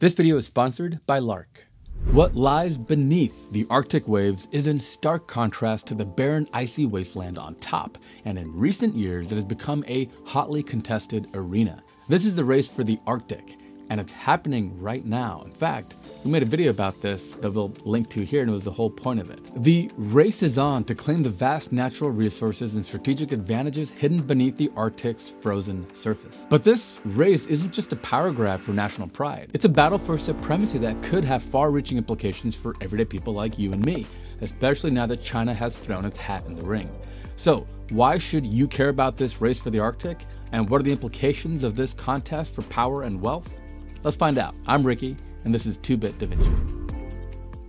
This video is sponsored by Larq. What lies beneath the Arctic waves is in stark contrast to the barren icy wasteland on top, and in recent years it has become a hotly contested arena. This is the race for the Arctic, and it's happening right now. In fact, we made a video about this that we'll link to here, and it was the whole point of it. The race is on to claim the vast natural resources and strategic advantages hidden beneath the Arctic's frozen surface. But this race isn't just a power grab for national pride. It's a battle for supremacy that could have far-reaching implications for everyday people like you and me, especially now that China has thrown its hat in the ring. So why should you care about this race for the Arctic? And what are the implications of this contest for power and wealth? Let's find out. I'm Ricky, and this is 2-Bit Da Vinci.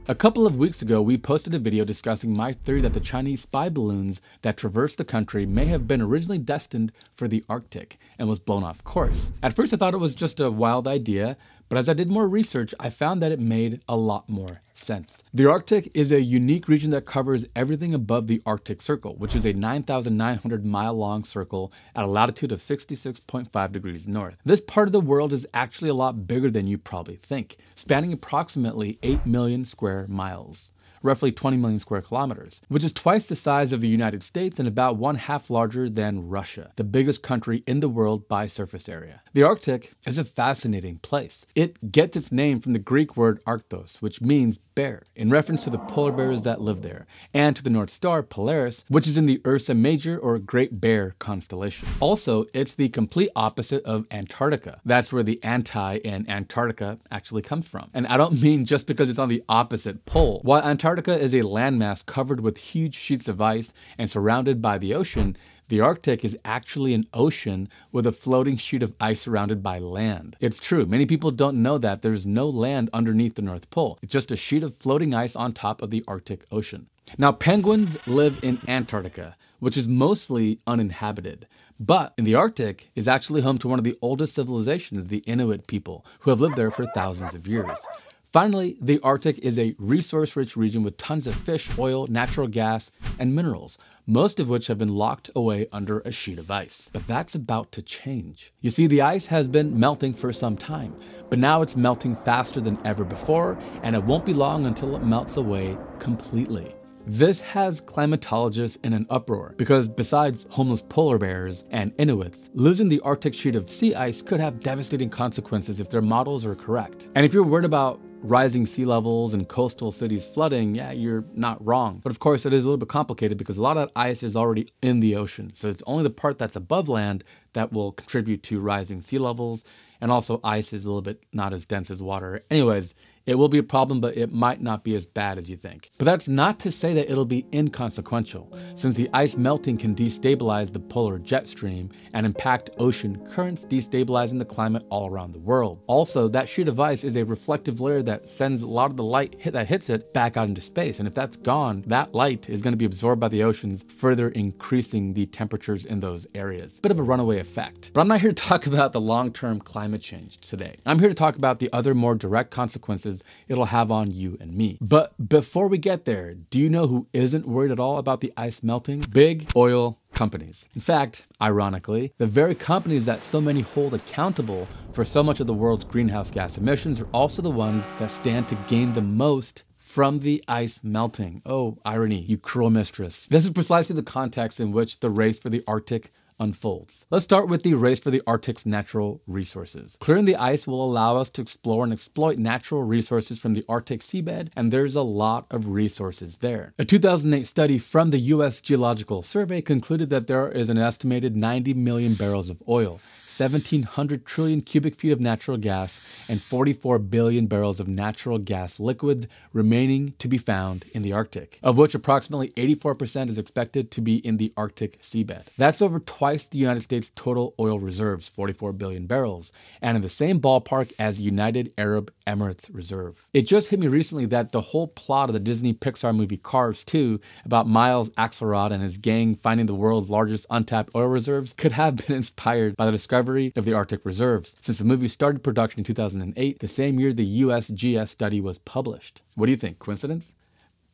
A couple of weeks ago, we posted a video discussing my theory that the Chinese spy balloons that traverse the country may have been originally destined for the Arctic and was blown off course. At first, I thought it was just a wild idea, but as I did more research, I found that it made a lot more sense. The Arctic is a unique region that covers everything above the Arctic Circle, which is a 9,900 mile long circle at a latitude of 66.5 degrees north. This part of the world is actually a lot bigger than you probably think, spanning approximately 8 million square miles, roughly 20 million square kilometers, which is twice the size of the United States and about one half larger than Russia, the biggest country in the world by surface area. The Arctic is a fascinating place. It gets its name from the Greek word Arktos, which means bear, in reference to the polar bears that live there, and to the North Star, Polaris, which is in the Ursa major or Great Bear constellation. Also, it's the complete opposite of Antarctica. That's where the anti in Antarctica actually comes from. And I don't mean just because it's on the opposite pole. While Antarctica is a landmass covered with huge sheets of ice and surrounded by the ocean, the Arctic is actually an ocean with a floating sheet of ice surrounded by land. It's true, many people don't know that there's no land underneath the North Pole. It's just a sheet of floating ice on top of the Arctic Ocean. Now, penguins live in Antarctica, which is mostly uninhabited. But in the Arctic is actually home to one of the oldest civilizations, the Inuit people, who have lived there for thousands of years. Finally, the Arctic is a resource-rich region with tons of fish, oil, natural gas, and minerals, most of which have been locked away under a sheet of ice. But that's about to change. You see, the ice has been melting for some time, but now it's melting faster than ever before, and it won't be long until it melts away completely. This has climatologists in an uproar, because besides homeless polar bears and Inuits, losing the Arctic sheet of sea ice could have devastating consequences if their models are correct. And if you're worried about rising sea levels and coastal cities flooding, yeah, you're not wrong. But of course, it is a little bit complicated because a lot of that ice is already in the ocean. So it's only the part that's above land that will contribute to rising sea levels. And also, ice is a little bit not as dense as water. Anyways, it will be a problem, but it might not be as bad as you think. But that's not to say that it'll be inconsequential, since the ice melting can destabilize the polar jet stream and impact ocean currents, destabilizing the climate all around the world. Also, that sheet of ice is a reflective layer that sends a lot of the light that hits it back out into space. And if that's gone, that light is going to be absorbed by the oceans, further increasing the temperatures in those areas. Bit of a runaway effect. But I'm not here to talk about the long-term climate change today. I'm here to talk about the other more direct consequences it'll have on you and me. But before we get there, do you know who isn't worried at all about the ice melting? Big oil companies. In fact, ironically, the very companies that so many hold accountable for so much of the world's greenhouse gas emissions are also the ones that stand to gain the most from the ice melting. Oh, irony, you cruel mistress. This is precisely the context in which the race for the Arctic unfolds. Let's start with the race for the Arctic's natural resources. Clearing the ice will allow us to explore and exploit natural resources from the Arctic seabed, and there's a lot of resources there. A 2008 study from the U.S. Geological Survey concluded that there is an estimated 90 million barrels of oil, 1,700 trillion cubic feet of natural gas, and 44 billion barrels of natural gas liquids remaining to be found in the Arctic, of which approximately 84% is expected to be in the Arctic seabed. That's over twice the United States' total oil reserves, 44 billion barrels, and in the same ballpark as the United Arab Emirates Reserve. It just hit me recently that the whole plot of the Disney Pixar movie Cars 2 about Miles Axelrod and his gang finding the world's largest untapped oil reserves could have been inspired by the discovery of the Arctic reserves, since the movie started production in 2008, the same year the USGS study was published. What do you think? Coincidence?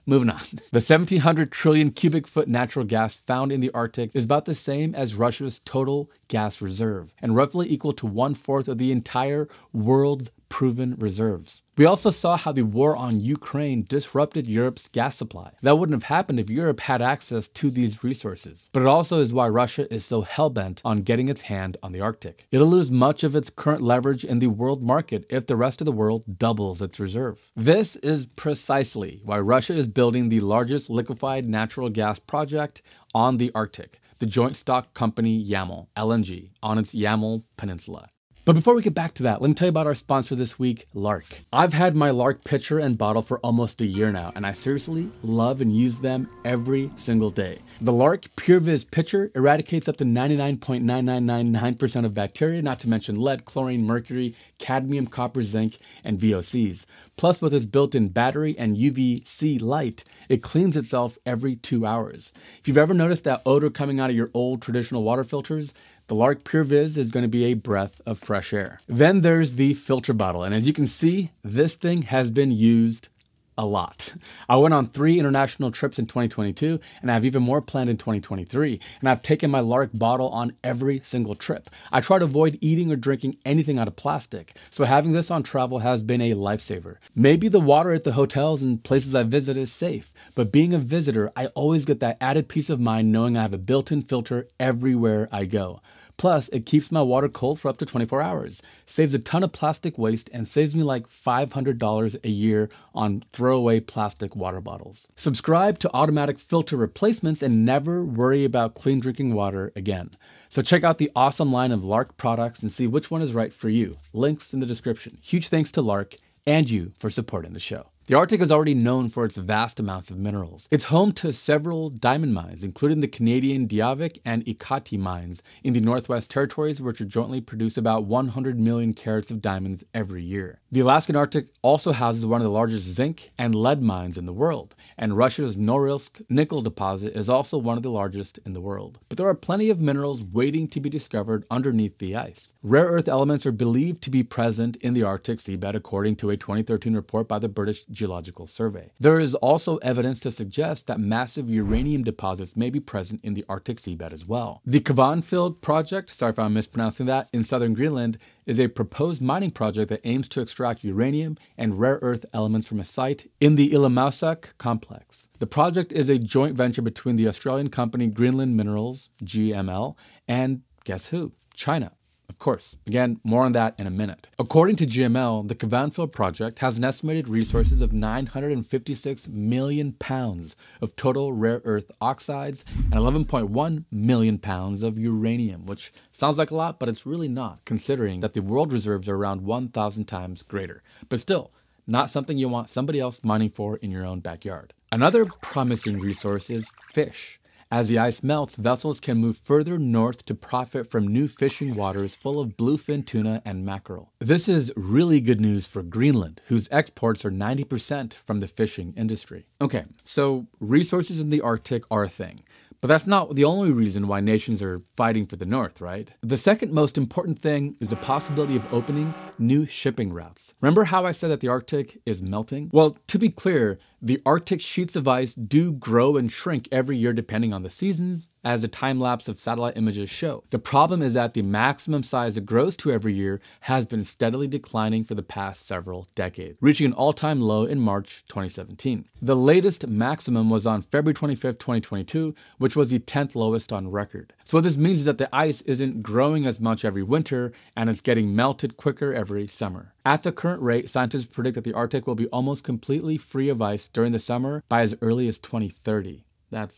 Moving on. The 1,700 trillion cubic foot natural gas found in the Arctic is about the same as Russia's total gas reserve, and roughly equal to 1/4 of the entire world's proven reserves. We also saw how the war on Ukraine disrupted Europe's gas supply. That wouldn't have happened if Europe had access to these resources. But it also is why Russia is so hellbent on getting its hand on the Arctic. It'll lose much of its current leverage in the world market if the rest of the world doubles its reserve. This is precisely why Russia is building the largest liquefied natural gas project on the Arctic, the joint stock company Yamal LNG, on its Yamal Peninsula. But before we get back to that, let me tell you about our sponsor this week, Larq. I've had my Larq pitcher and bottle for almost a year now, and I seriously love and use them every single day. The Larq PureViz pitcher eradicates up to 99.9999% of bacteria, not to mention lead, chlorine, mercury, cadmium, copper, zinc, and VOCs. Plus, with its built-in battery and UVC light, it cleans itself every 2 hours. If you've ever noticed that odor coming out of your old traditional water filters, the Larq PureViz is going to be a breath of fresh air. Then there's the filter bottle, and as you can see, this thing has been used a lot. I went on 3 international trips in 2022, and I have even more planned in 2023, and I've taken my Larq bottle on every single trip. I try to avoid eating or drinking anything out of plastic, so having this on travel has been a lifesaver. Maybe the water at the hotels and places I visit is safe, but being a visitor, I always get that added peace of mind knowing I have a built-in filter everywhere I go. Plus, it keeps my water cold for up to 24 hours, saves a ton of plastic waste, and saves me like $500 a year on throwaway plastic water bottles. Subscribe to automatic filter replacements and never worry about clean drinking water again. So check out the awesome line of Larq products and see which one is right for you. Links in the description. Huge thanks to Larq and you for supporting the show. The Arctic is already known for its vast amounts of minerals. It's home to several diamond mines, including the Canadian Diavik and Ikati mines in the Northwest Territories, which jointly produce about 100 million carats of diamonds every year. The Alaskan Arctic also houses one of the largest zinc and lead mines in the world, and Russia's Norilsk Nickel deposit is also one of the largest in the world. But there are plenty of minerals waiting to be discovered underneath the ice. Rare earth elements are believed to be present in the Arctic seabed, according to a 2013 report by the British Geological Survey. There is also evidence to suggest that massive uranium deposits may be present in the Arctic seabed as well. The Kvanefjeld project, sorry if I'm mispronouncing that, in southern Greenland is a proposed mining project that aims to extract uranium and rare earth elements from a site in the Ilimaussaq complex. The project is a joint venture between the Australian company Greenland Minerals, GML, and guess who? China. Of course. Again, more on that in a minute. According to GML, the Kvanefjeld project has an estimated resources of 956 million pounds of total rare earth oxides and 11.1 million pounds of uranium, which sounds like a lot, but it's really not, considering that the world reserves are around 1,000 times greater. But still, not something you want somebody else mining for in your own backyard. Another promising resource is fish. As the ice melts, vessels can move further north to profit from new fishing waters full of bluefin tuna and mackerel. This is really good news for Greenland, whose exports are 90% from the fishing industry. Okay, so resources in the Arctic are a thing. But that's not the only reason why nations are fighting for the North, right? The second most important thing is the possibility of opening new shipping routes. Remember how I said that the Arctic is melting? Well, to be clear, the Arctic sheets of ice do grow and shrink every year depending on the seasons, as a time lapse of satellite images show. The problem is that the maximum size it grows to every year has been steadily declining for the past several decades, reaching an all-time low in March 2017. The latest maximum was on February 25th, 2022, which was the 10th lowest on record. So what this means is that the ice isn't growing as much every winter, and it's getting melted quicker every summer. At the current rate, scientists predict that the Arctic will be almost completely free of ice during the summer by as early as 2030. That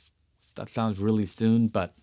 sounds really soon, but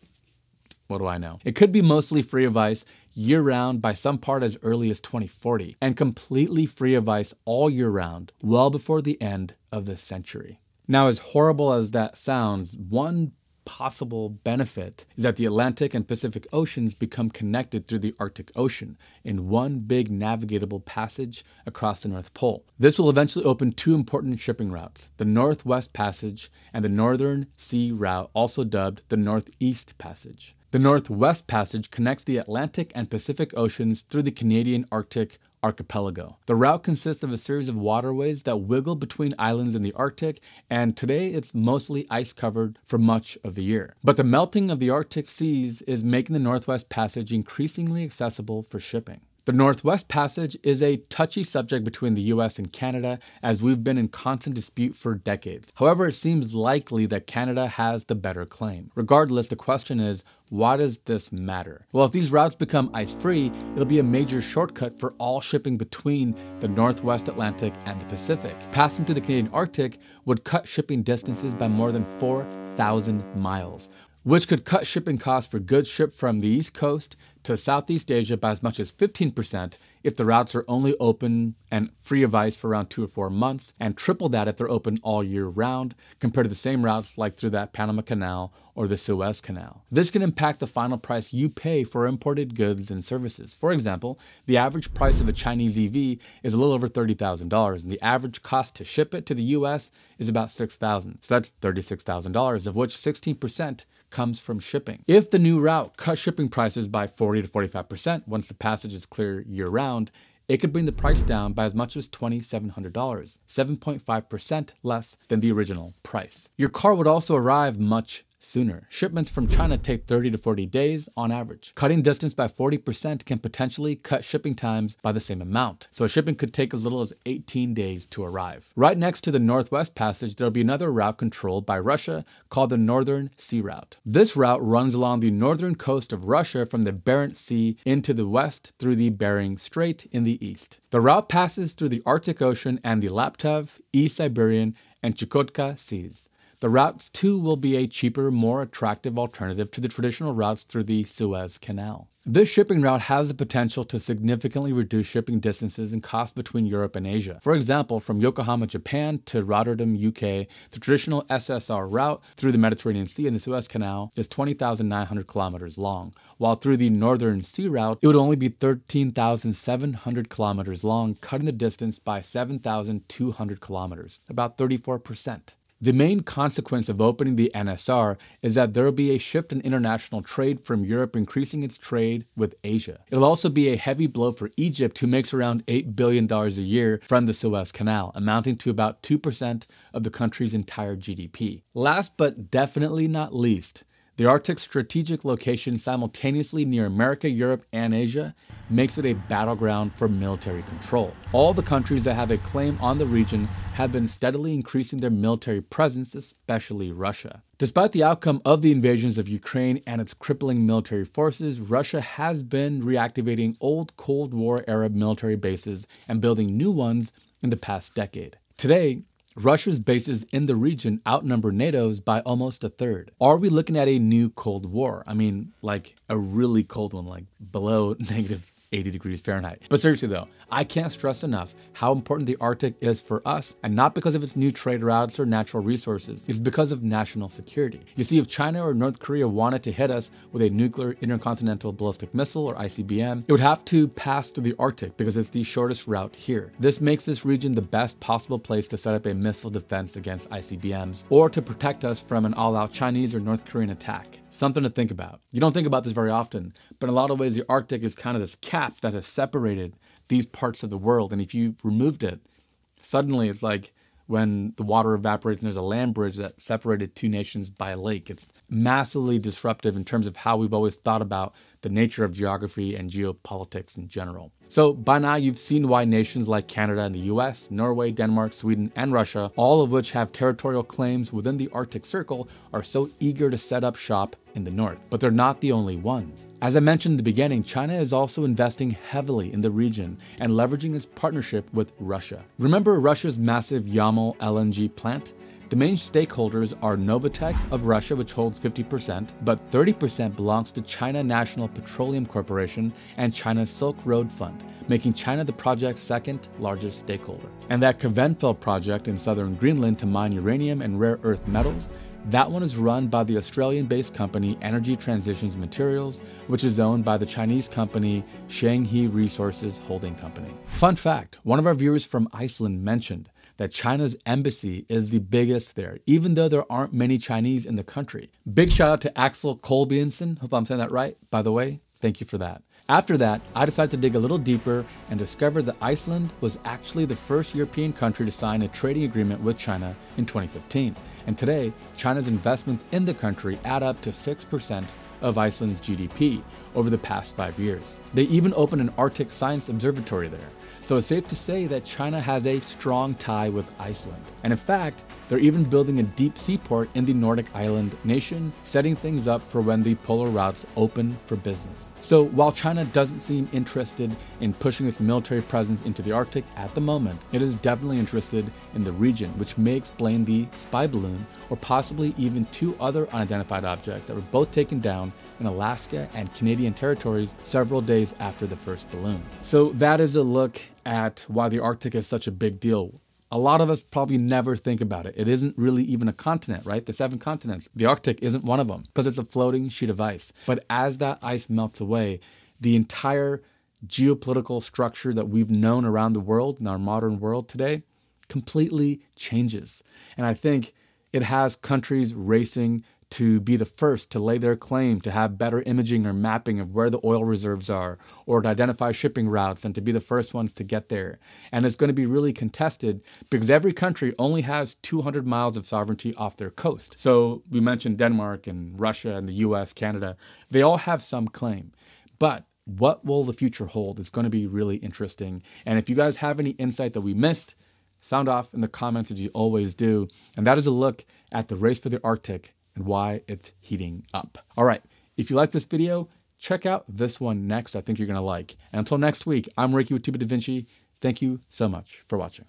what do I know? It could be mostly free of ice year-round by some part as early as 2040, and completely free of ice all year-round, well before the end of the century. Now, as horrible as that sounds, one possible benefit is that the Atlantic and Pacific Oceans become connected through the Arctic Ocean in one big navigable passage across the North Pole. This will eventually open two important shipping routes, the Northwest Passage and the Northern Sea Route, also dubbed the Northeast Passage. The Northwest Passage connects the Atlantic and Pacific Oceans through the Canadian Arctic Archipelago. The route consists of a series of waterways that wiggle between islands in the Arctic, and today it's mostly ice-covered for much of the year. But the melting of the Arctic seas is making the Northwest Passage increasingly accessible for shipping. The Northwest Passage is a touchy subject between the US and Canada, as we've been in constant dispute for decades. However, it seems likely that Canada has the better claim. Regardless, the question is, why does this matter? Well, if these routes become ice-free, it'll be a major shortcut for all shipping between the Northwest Atlantic and the Pacific. Passing through the Canadian Arctic would cut shipping distances by more than 4,000 miles, which could cut shipping costs for goods shipped from the East Coast to Southeast Asia by as much as 15% if the routes are only open and free of ice for around 2 or 4 months, and triple that if they're open all year round compared to the same routes like through that Panama Canal or the Suez Canal. This can impact the final price you pay for imported goods and services. For example, the average price of a Chinese EV is a little over $30,000, and the average cost to ship it to the US is about $6,000. So that's $36,000, of which 16% comes from shipping. If the new route cuts shipping prices by 40 to 45% once the passage is clear year-round, it could bring the price down by as much as $2,700, 7.5% less than the original price. Your car would also arrive much sooner. Shipments from China take 30 to 40 days on average. Cutting distance by 40% can potentially cut shipping times by the same amount, so shipping could take as little as 18 days to arrive. Right next to the Northwest Passage, there'll be another route controlled by Russia called the Northern Sea Route. This route runs along the northern coast of Russia from the Barents Sea into the west through the Bering Strait in the east. The route passes through the Arctic Ocean and the Laptev, East Siberian, and Chukotka seas. The routes too will be a cheaper, more attractive alternative to the traditional routes through the Suez Canal. This shipping route has the potential to significantly reduce shipping distances and costs between Europe and Asia. For example, from Yokohama, Japan to Rotterdam, UK, the traditional SSR route through the Mediterranean Sea and the Suez Canal is 20,900 kilometers long, while through the Northern Sea Route, it would only be 13,700 kilometers long, cutting the distance by 7,200 kilometers, about 34%. The main consequence of opening the NSR is that there will be a shift in international trade from Europe, increasing its trade with Asia. It'll also be a heavy blow for Egypt, who makes around $8 billion a year from the Suez Canal, amounting to about 2% of the country's entire GDP. Last but definitely not least, the Arctic's strategic location simultaneously near America, Europe, and Asia makes it a battleground for military control. All the countries that have a claim on the region have been steadily increasing their military presence, especially Russia. Despite the outcome of the invasions of Ukraine and its crippling military forces, Russia has been reactivating old Cold War era military bases and building new ones in the past decade. Today, Russia's bases in the region outnumber NATO's by almost a third. Are we looking at a new Cold War? I mean, like a really cold one, like below -80 degrees Fahrenheit. But seriously though, I can't stress enough how important the Arctic is for us, and not because of its new trade routes or natural resources. It's because of national security. You see, if China or North Korea wanted to hit us with a nuclear intercontinental ballistic missile or ICBM, it would have to pass through the Arctic because it's the shortest route here. This makes this region the best possible place to set up a missile defense against ICBMs, or to protect us from an all-out Chinese or North Korean attack. Something to think about. You don't think about this very often, but in a lot of ways, the Arctic is kind of this cap that has separated these parts of the world. And if you removed it, suddenly it's like when the water evaporates and there's a land bridge that separated two nations by a lake. It's massively disruptive in terms of how we've always thought about the nature of geography and geopolitics in general. So by now you've seen why nations like Canada and the US, Norway, Denmark, Sweden, and Russia, all of which have territorial claims within the Arctic Circle, are so eager to set up shop in the north. But they're not the only ones. As I mentioned in the beginning, China is also investing heavily in the region and leveraging its partnership with Russia. Remember Russia's massive Yamal LNG plant? The main stakeholders are Novatek of Russia, which holds 50%, but 30% belongs to China National Petroleum Corporation and China's Silk Road Fund, making China the project's second largest stakeholder. And that Kvanefjeld project in southern Greenland to mine uranium and rare earth metals, that one is run by the Australian-based company Energy Transitions Materials, which is owned by the Chinese company Shanghai Resources Holding Company. Fun fact, one of our viewers from Iceland mentioned that China's embassy is the biggest there, even though there aren't many Chinese in the country. Big shout out to Axel Kolbiansen, hope I'm saying that right, by the way, thank you for that. After that, I decided to dig a little deeper and discovered that Iceland was actually the first European country to sign a trading agreement with China in 2015. And today, China's investments in the country add up to 6% of Iceland's GDP over the past 5 years. They even opened an Arctic science observatory there. So it's safe to say that China has a strong tie with Iceland. And in fact, they're even building a deep seaport in the Nordic island nation, setting things up for when the polar routes open for business. So while China doesn't seem interested in pushing its military presence into the Arctic at the moment, it is definitely interested in the region, which may explain the spy balloon, or possibly even two other unidentified objects that were both taken down in Alaska and Canadian territories several days after the first balloon. So that is a look at why the Arctic is such a big deal. A lot of us probably never think about it. It isn't really even a continent, right? The 7 continents, the Arctic isn't one of them because it's a floating sheet of ice. But as that ice melts away, the entire geopolitical structure that we've known around the world in our modern world today completely changes. And I think it has countries racing to be the first to lay their claim to have better imaging or mapping of where the oil reserves are, or to identify shipping routes and to be the first ones to get there. And it's going to be really contested because every country only has 200 miles of sovereignty off their coast. So we mentioned Denmark and Russia and the US, Canada, they all have some claim. But what will the future hold is going to be really interesting. And if you guys have any insight that we missed, sound off in the comments as you always do. And that is a look at the race for the Arctic and why it's heating up. All right, if you like this video, check out this one next. I think you're gonna like. And until next week, I'm Ricky with Two Bit da Vinci. Thank you so much for watching.